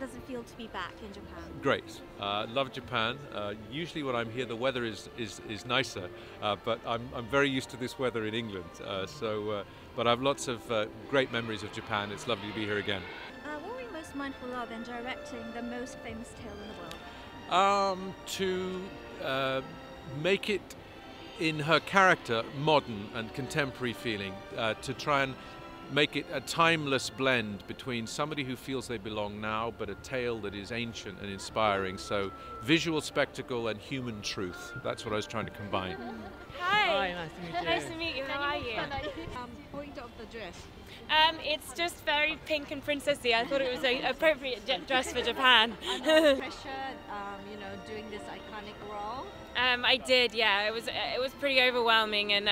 Doesn't feel to be back in Japan? Great. Love Japan. Usually when I'm here the weather is nicer, but I'm very used to this weather in England. But I have lots of great memories of Japan. It's lovely to be here again. What were you most mindful of in directing the most famous tale in the world? To make it in her character modern and contemporary feeling, to try and make it a timeless blend between somebody who feels they belong now, but a tale that is ancient and inspiring. So visual spectacle and human truth. That's what I was trying to combine. Hi. Hi, nice to meet you. Nice to meet you. How are you? Point of the dress. It's just very pink and princessy. I thought it was an appropriate dress for Japan. Pressure, you know, doing this iconic role. I did, yeah. It was pretty overwhelming, and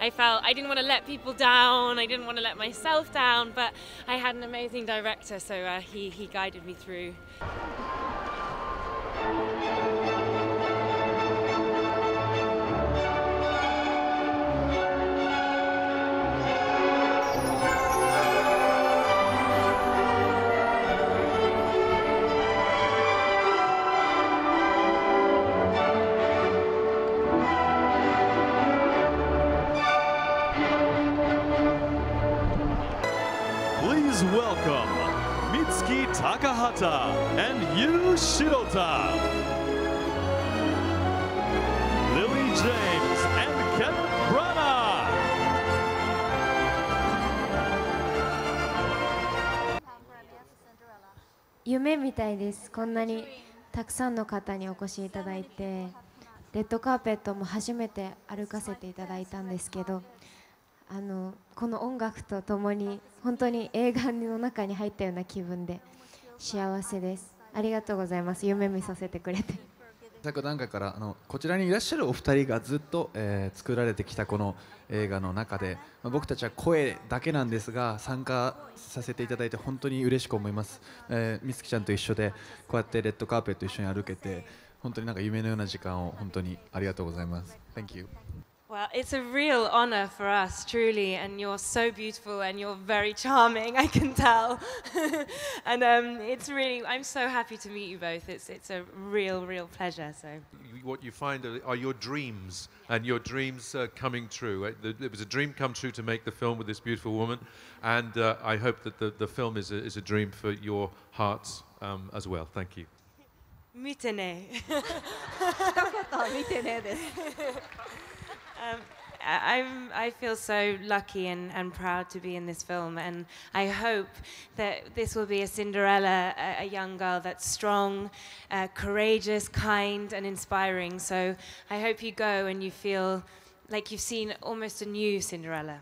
I felt I didn't want to let people down. I didn't want to let myself down, but I had an amazing director, so he guided me through. Please welcome Mitsuki Takahata and Yu Shirota, Lily James and Kevin Brana. 夢みたいです。こんなにたくさんの方にお越しいただいて、レッドカーペットも初めて歩かせていただいたんですけど。この音楽とともに本当に映画の中に入ったような気分で幸せです。ありがとうございます。夢見させてくれて。昨段階からこちらにいらっしゃるお二人がずっと、作られてきたこの映画の中で、僕たちは声だけなんですが参加させていただいて本当に嬉しく思います。美月ちゃんと一緒でこうやってレッドカーペット一緒に歩けて本当になんか夢のような時間を本当にありがとうございます。 Thank you. Well, it's a real honor for us, truly, and you're so beautiful and you're very charming, I can tell. And it's really, I'm so happy to meet you both. It's a real, real pleasure. So, what you find are your dreams, and your dreams coming true. It was a dream come true to make the film with this beautiful woman, and I hope that the film is a dream for your hearts as well. Thank you. 見てね。見てねです。I feel so lucky and proud to be in this film, and I hope that this will be a Cinderella, a young girl that's strong, courageous, kind and inspiring. So I hope you go and you feel like you've seen almost a new Cinderella.